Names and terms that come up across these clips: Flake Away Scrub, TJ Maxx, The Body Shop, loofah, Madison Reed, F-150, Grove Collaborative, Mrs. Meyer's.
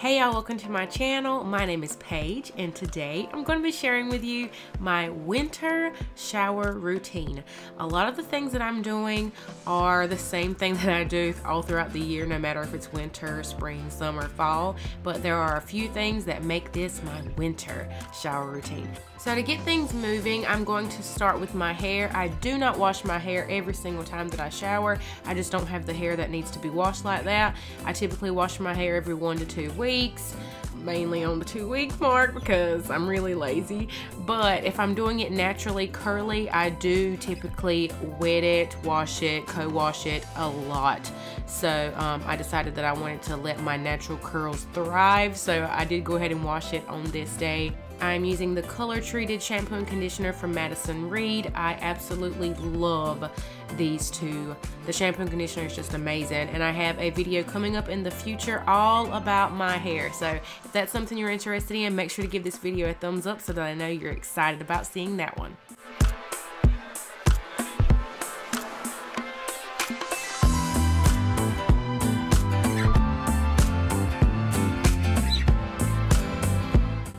Hey y'all, welcome to my channel. My name is Paige and today I'm going to be sharing with you my winter shower routine. A lot of the things that I'm doing are the same thing that I do all throughout the year, no matter if it's winter, spring, summer, fall, but there are a few things that make this my winter shower routine. So to get things moving, I'm going to start with my hair. I do not wash my hair every single time that I shower. I just don't have the hair that needs to be washed like that. I typically wash my hair every 1 to 2 weeks. Mainly on the 2 week mark because I'm really lazy, but if I'm doing it naturally curly, I do typically wet it, wash it, co-wash it a lot. So I decided that I wanted to let my natural curls thrive, so I did go ahead and wash it on this day. I'm using the color treated shampoo and conditioner from Madison Reed. I absolutely love these two. The shampoo and conditioner is just amazing, and I have a video coming up in the future all about my hair. So if that's something you're interested in, make sure to give this video a thumbs up so that I know you're excited about seeing that one.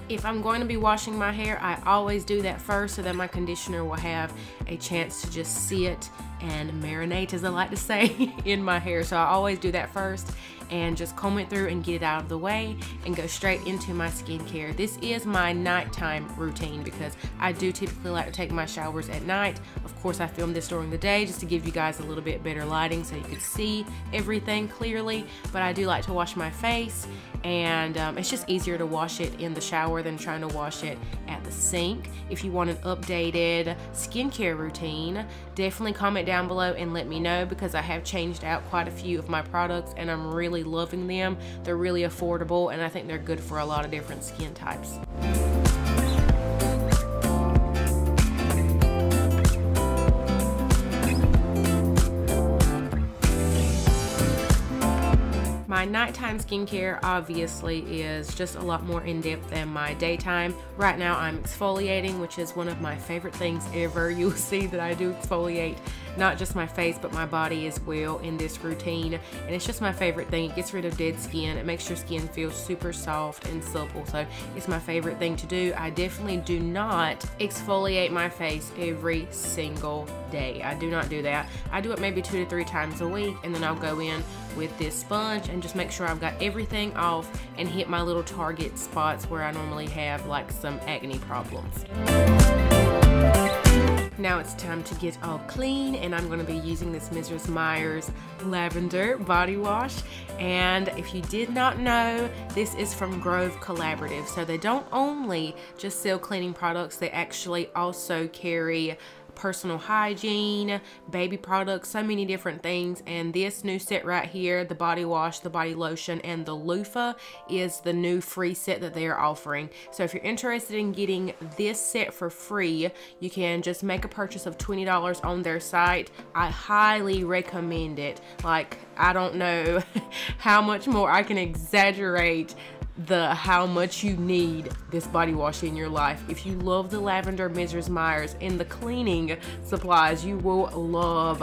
If I'm going to be washing my hair, I always do that first so that my conditioner will have a chance to just sit and marinate, as I like to say, in my hair. So I always do that first and just comb it through and get it out of the way and go straight into my skincare. This is my nighttime routine because I do typically like to take my showers at night. Of course, I filmed this during the day just to give you guys a little bit better lighting so you could see everything clearly, but I do like to wash my face, and it's just easier to wash it in the shower than trying to wash it at the sink. If you want an updated skincare routine, definitely comment down below and let me know, because I have changed out quite a few of my products and I'm really loving them. They're really affordable and I think they're good for a lot of different skin types. My nighttime skincare obviously is just a lot more in-depth than my daytime. Right now I'm exfoliating, which is one of my favorite things ever. You'll see that I do exfoliate not just my face but my body as well in this routine, and it's just my favorite thing. It gets rid of dead skin, it makes your skin feel super soft and supple, so it's my favorite thing to do. I definitely do not exfoliate my face every single day. I do not do that. I do it maybe 2 to 3 times a week, and then I'll go in with this sponge and just make sure I've got everything off and hit my little target spots where I normally have like some acne problems. Now it's time to get all clean, and I'm going to be using this Mrs. Meyer's Lavender Body Wash. And if you did not know, this is from Grove Collaborative. So they don't only just sell cleaning products, they actually also carry personal hygiene, baby products, so many different things. And this new set right here, the body wash, the body lotion, and the loofah, is the new free set that they are offering. So if you're interested in getting this set for free, you can just make a purchase of $20 on their site. I highly recommend it. Like, I don't know how much more I can exaggerate how much you need this body wash in your life. If you love the lavender Mrs. Meyer's and the cleaning supplies, you will love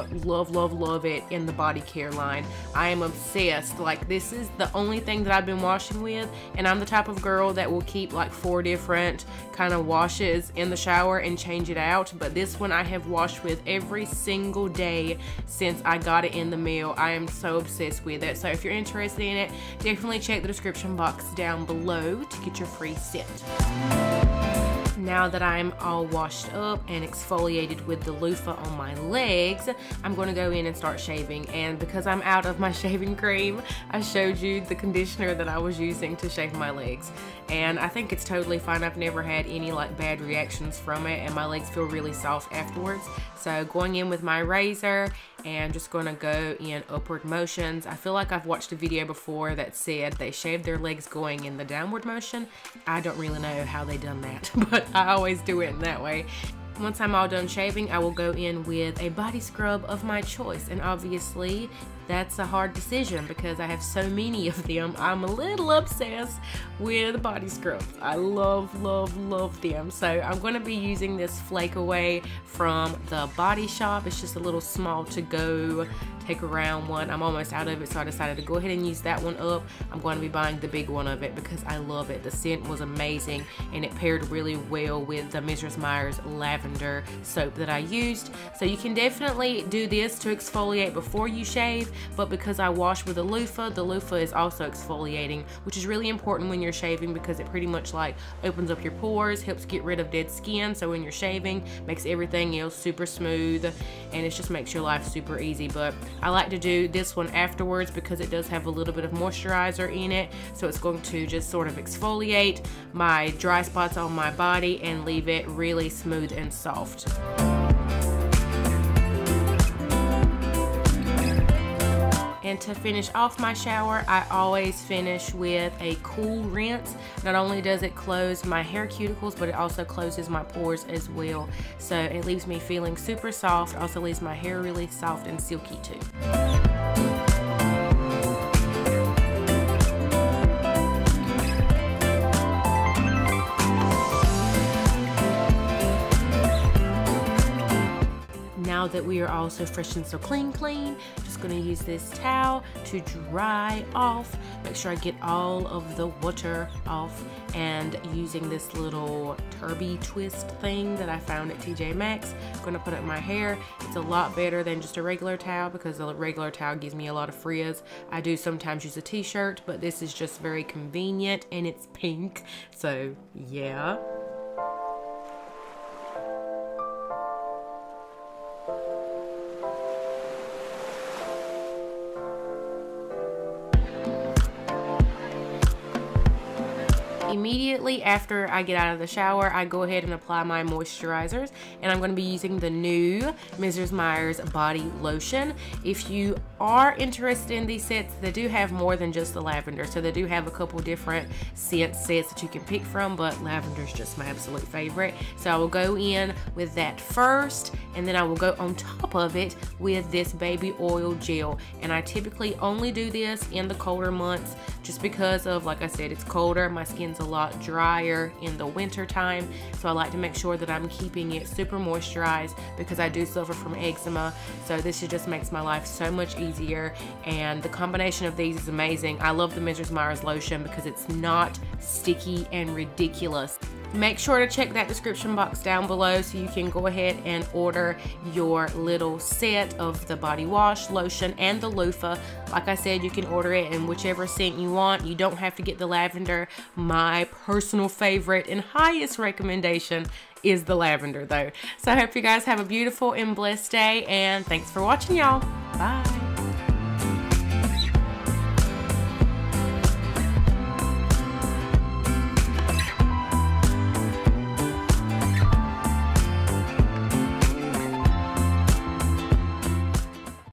it in the body care line. I am obsessed. Like, this is the only thing that I've been washing with, and I'm the type of girl that will keep like 4 different kind of washes in the shower and change it out, but this one I have washed with every single day since I got it in the mail. I am so obsessed with it. So if you're interested in it, definitely check the description box down below to get your free set. Now that I'm all washed up and exfoliated with the loofah on my legs, I'm going to go in and start shaving. And because I'm out of my shaving cream, I showed you the conditioner that I was using to shave my legs. And I think it's totally fine. I've never had any like bad reactions from it, and my legs feel really soft afterwards. So going in with my razor and just going to go in upward motions. I feel like I've watched a video before that said they shaved their legs going in the downward motion. I don't really know how they done that, but I always do it in that way. Once I'm all done shaving, I will go in with a body scrub of my choice, and obviously That's a hard decision because I have so many of them. I'm a little obsessed with body scrubs. I love them. So I'm going to be using this Flake Away from The Body Shop. It's just a little small to go take around one. I'm almost out of it, so I decided to go ahead and use that one up. I'm going to be buying the big one of it because I love it. The scent was amazing and it paired really well with the Mrs. Meyer's lavender soap that I used. So you can definitely do this to exfoliate before you shave, but because I wash with a loofah, the loofah is also exfoliating, which is really important when you're shaving because it pretty much like opens up your pores, helps get rid of dead skin, so when you're shaving, makes everything else super smooth and it just makes your life super easy. But I like to do this one afterwards because it does have a little bit of moisturizer in it, so it's going to just sort of exfoliate my dry spots on my body and leave it really smooth and soft. And to finish off my shower, I always finish with a cool rinse. Not only does it close my hair cuticles, but it also closes my pores as well. So it leaves me feeling super soft, also leaves my hair really soft and silky too. Now that we are all so fresh and so clean, I'm just going to use this towel to dry off, make sure I get all of the water off, and using this little turby twist thing that I found at TJ Maxx, I'm going to put up my hair. It's a lot better than just a regular towel because the regular towel gives me a lot of frizz. I do sometimes use a t-shirt, but this is just very convenient and it's pink, so yeah. Immediately after I get out of the shower, I go ahead and apply my moisturizers, and I'm going to be using the new Mrs. Meyer's body lotion. If you are interested in these sets, they do have more than just the lavender, so they do have a couple different scent sets that you can pick from, but lavender is just my absolute favorite. So I will go in with that first, and then I will go on top of it with this baby oil gel. And I typically only do this in the colder months just because of, like I said, it's colder, my skin's a lot drier in the winter time, so I like to make sure that I'm keeping it super moisturized because I do suffer from eczema. So this just makes my life so much easier, and the combination of these is amazing. I love the Mrs. Meyer's lotion because it's not sticky and ridiculous. Make sure to check that description box down below so you can go ahead and order your little set of the body wash, lotion, and the loofah. Like I said, you can order it in whichever scent you want. You don't have to get the lavender. My personal favorite and highest recommendation is the lavender though. So I hope you guys have a beautiful and blessed day, and thanks for watching, y'all. Bye.